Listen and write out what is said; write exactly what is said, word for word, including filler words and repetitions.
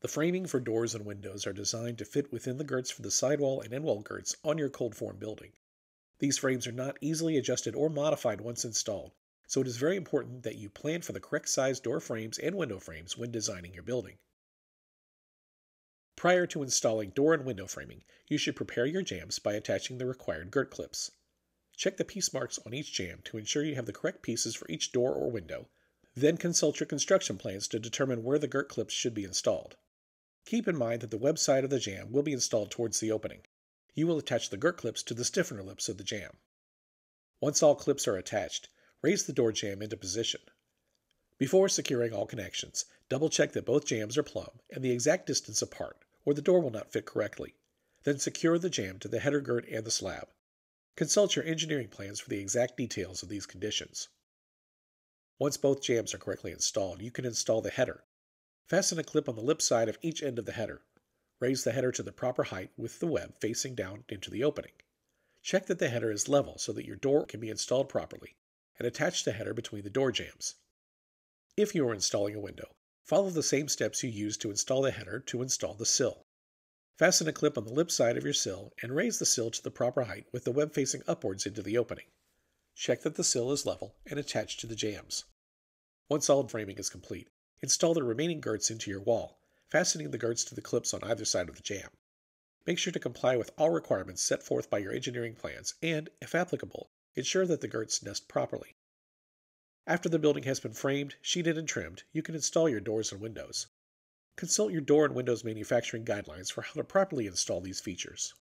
The framing for doors and windows are designed to fit within the girts for the sidewall and endwall girts on your cold formed building. These frames are not easily adjusted or modified once installed, so it is very important that you plan for the correct size door frames and window frames when designing your building. Prior to installing door and window framing, you should prepare your jambs by attaching the required girt clips. Check the piece marks on each jamb to ensure you have the correct pieces for each door or window, then consult your construction plans to determine where the girt clips should be installed. Keep in mind that the web side of the jamb will be installed towards the opening. You will attach the girt clips to the stiffener lips of the jamb. Once all clips are attached, raise the door jamb into position. Before securing all connections, double-check that both jambs are plumb and the exact distance apart, or the door will not fit correctly. Then secure the jamb to the header girt and the slab. Consult your engineering plans for the exact details of these conditions. Once both jambs are correctly installed, you can install the header. Fasten a clip on the lip side of each end of the header. Raise the header to the proper height with the web facing down into the opening. Check that the header is level so that your door can be installed properly, and attach the header between the door jambs. If you are installing a window, follow the same steps you used to install the header to install the sill. Fasten a clip on the lip side of your sill and raise the sill to the proper height with the web facing upwards into the opening. Check that the sill is level and attached to the jambs. Once all framing is complete, install the remaining girts into your wall, fastening the girts to the clips on either side of the jamb. Make sure to comply with all requirements set forth by your engineering plans and, if applicable, ensure that the girts nest properly. After the building has been framed, sheeted, and trimmed, you can install your doors and windows. Consult your door and windows manufacturing guidelines for how to properly install these features.